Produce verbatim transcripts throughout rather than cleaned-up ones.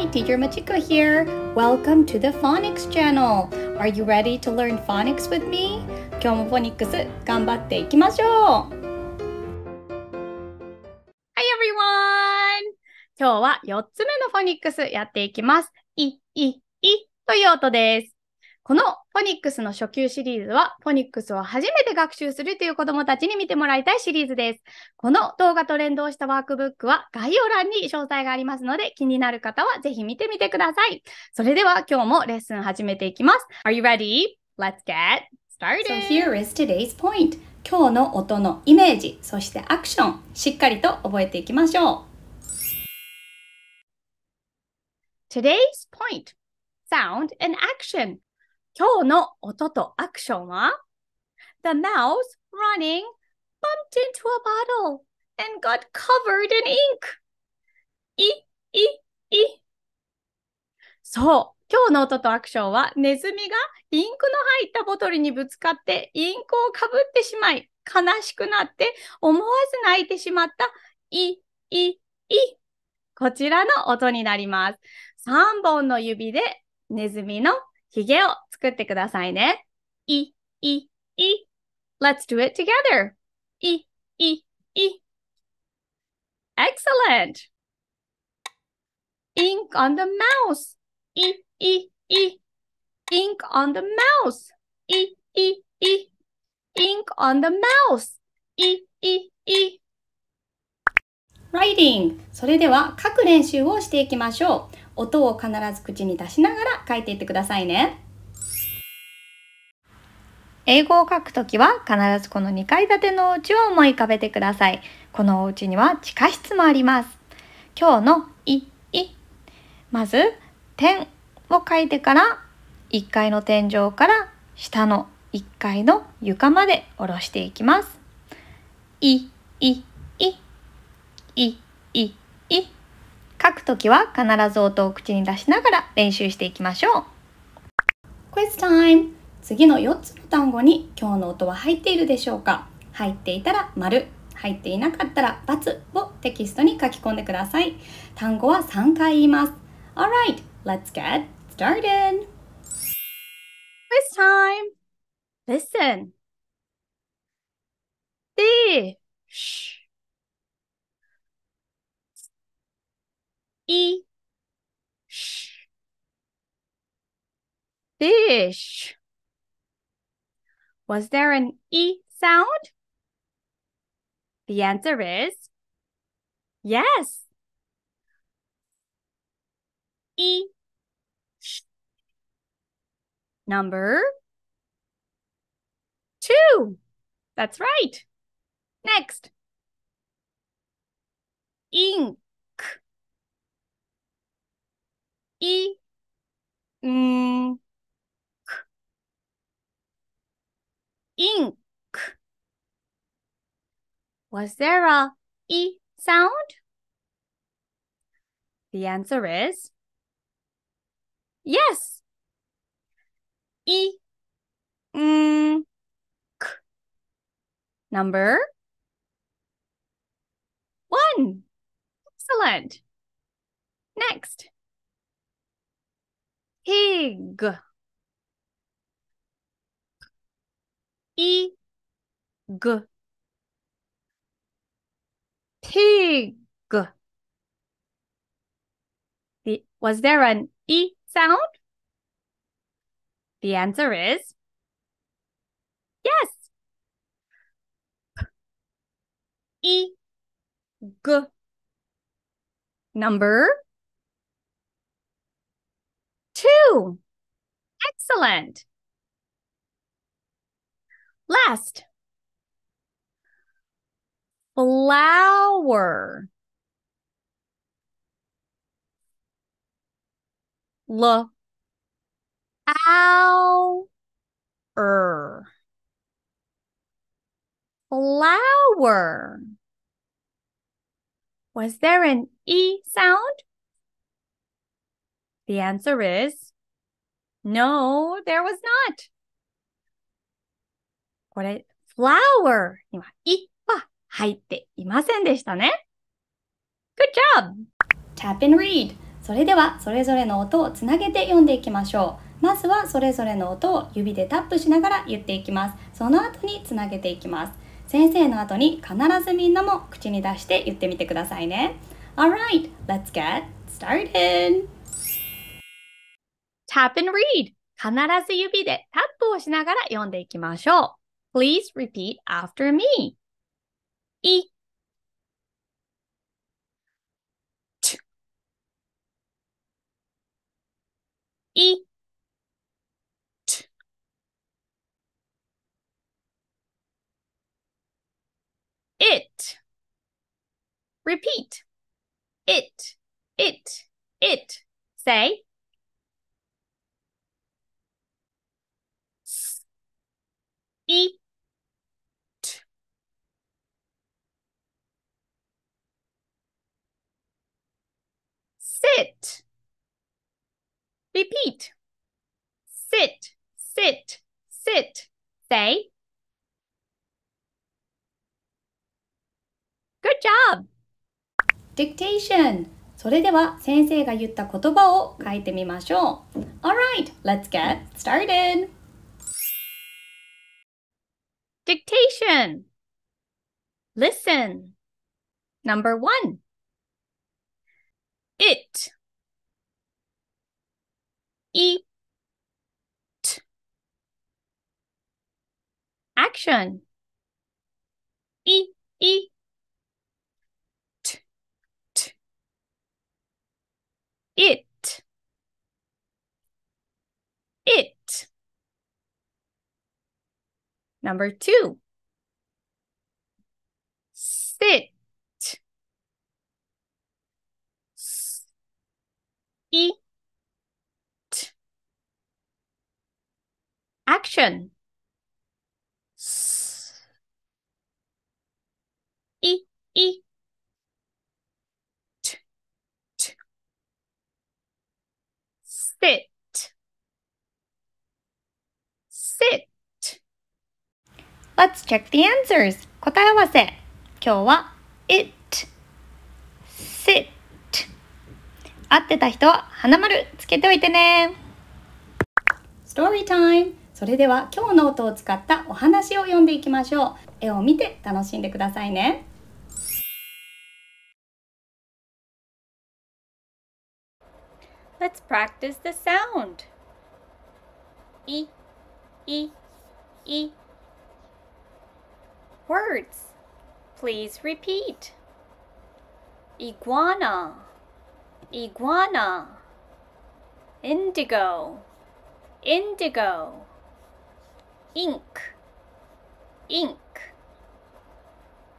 Hi, Teacher Machiko here. Welcome to the Phonics channel. Are you ready to learn phonics with me? 今日も Phonics 頑張っていきましょう。 Hi everyone! 今日はよっつ目の Phonics やっていきます。い、い、いという音です。この Phonics の初級シリーズは Phonics を初めて学習するという子どもたちに見てもらいたいシリーズです。この動画と連動したワークブックは概要欄に詳細がありますので気になる方はぜひ見てみてください。それでは今日もレッスン始めていきます。Are you ready? Let's get started! So here is today's point. 今日の音のイメージ、そしてアクション、しっかりと覚えていきましょう。Today's point. Sound and action.今日の音とアクションは The mouse running bumped into a bottle and got covered in ink. い、い、い。そう、今日の音とアクションはネズミがインクの入ったボトルにぶつかってインクをかぶってしまい、悲しくなって思わず泣いてしまったい、い、い。こちらの音になります。さんぼんの指でネズミのひげを作ってくださいね。い、い、い。Let's do it together. い、い、い。Excellent. Ink on the mouse. い、い、い。Ink on the mouse. い、い、い。Ink on the mouse. い、い、い。Writing. それでは書く練習をしていきましょう。音を必ず口に出しながら書いていってくださいね。英語を書くときは必ずこのにかい建てのお家を思い浮かべてください。このお家には地下室もあります。今日のい、い。まず点を書いてからいっかいの天井から下のいっかいの床まで下ろしていきます。い、い、い。い、い、い。書くときは必ず音を口に出しながら練習していきましょう。クイズタイム。次のよっつの単語に今日の音は入っているでしょうか。入っていたら丸、入っていなかったら×をテキストに書き込んでください。単語はさんかい言います。Alright, let's get started! クイズタイム。Listen. でし。い、し、dish. Was there an E sound? The answer is yes. E, sh. Number two. That's right. Next. Ink.い、ん、く。インク。Was there a E sound? The answer is yes. い、ん、く。Number one. Excellent. Next.Pig. E. G. Pig. The, was there an E sound? The answer is yes. E. G. Number.Two. Excellent. Last. Flower. L. Ow. Er. Flower. Was there an E sound?The answer is no, there was not. これ、flower には、いは入っていませんでしたね。Good job! Tap and read. それではそれぞれの音をつなげて読んでいきましょう。まずはそれぞれの音を指でタップしながら言っていきます。その後につなげていきます。先生の後に必ずみんなも口に出して言ってみてくださいね。Alright, let's get started! Tap and read! 必ず指でタップをしながら読んでいきましょう。Please repeat after me. E T E T It Repeat It It It Say S E Sit. Repeat. Sit, sit, sit. Say. Good job. Dictation. それでは先生が言った言葉を書いてみましょう。Alright, let's get started. Dictation. Listen. Number one.It, E, T. Action, E, E, T, T. It, It. Number two, Sit.It. Action. S. E. E. T. T. Sit. Sit. Let's check the answers. 答え合わせ。今日は It. Sit.合ってた人は花丸つけておいてね。ストーリータイム。それでは今日の音を使ったお話を読んでいきましょう。絵を見て楽しんでくださいね。Let's practice the sound. E, E, E. Words. Please repeat. Iguana.Iguana, indigo, indigo, ink, ink,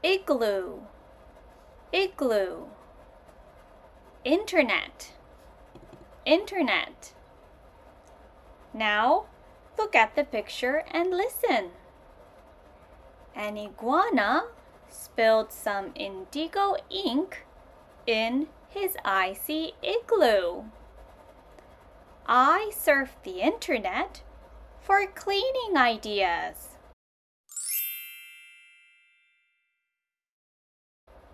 igloo, igloo, internet, internet. Now, look at the picture and listen. An iguana spilled some indigo ink in his icy igloo. I surf the internet for cleaning ideas.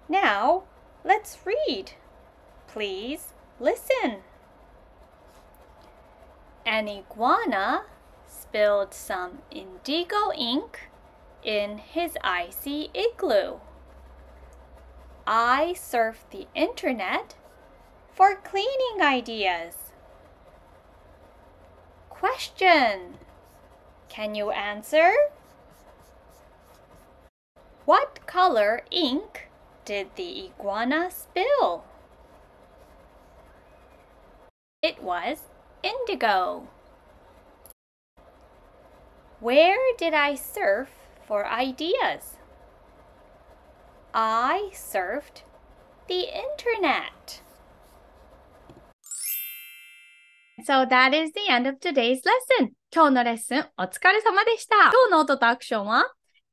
Now, let's read. Please listen. An iguana spilled some indigo ink in his icy igloo.I surf the internet for cleaning ideas. Question. Can you answer? What color ink did the iguana spill? It was indigo. Where did I surf for ideas?I surfed the internet. So that is the end of today's lesson. 今日のレッスンお疲れ様でした。今日の音とアクションは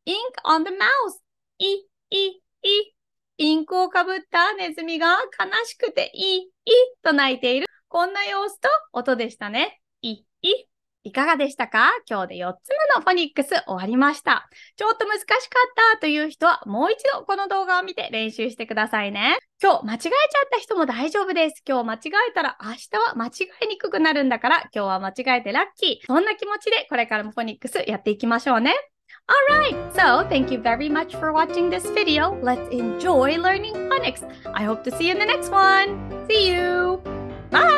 Ink on the mouse. い、い、い。インクをかぶったネズミが悲しくてい、いと泣いている。こんな様子と音でしたね。い、い。いかがでしたか？今日でよっつめのフォニックス終わりました。ちょっと難しかったという人はもう一度この動画を見て練習してくださいね。今日間違えちゃった人も大丈夫です。今日間違えたら明日は間違えにくくなるんだから今日は間違えてラッキー。そんな気持ちでこれからもフォニックスやっていきましょうね。Alright, so thank you very much for watching this video. Let's enjoy learning phonics. I hope to see you in the next one. See you. Bye.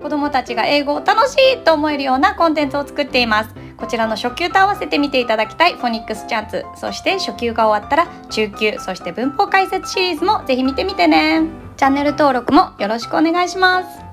子どもたちが英語を楽しいと思えるようなコンテンツを作っています。こちらの初級と合わせて見ていただきたいフォニックスチャンス、そして初級が終わったら中級、そして文法解説シリーズもぜひ見てみてね。チャンネル登録もよろしくお願いします。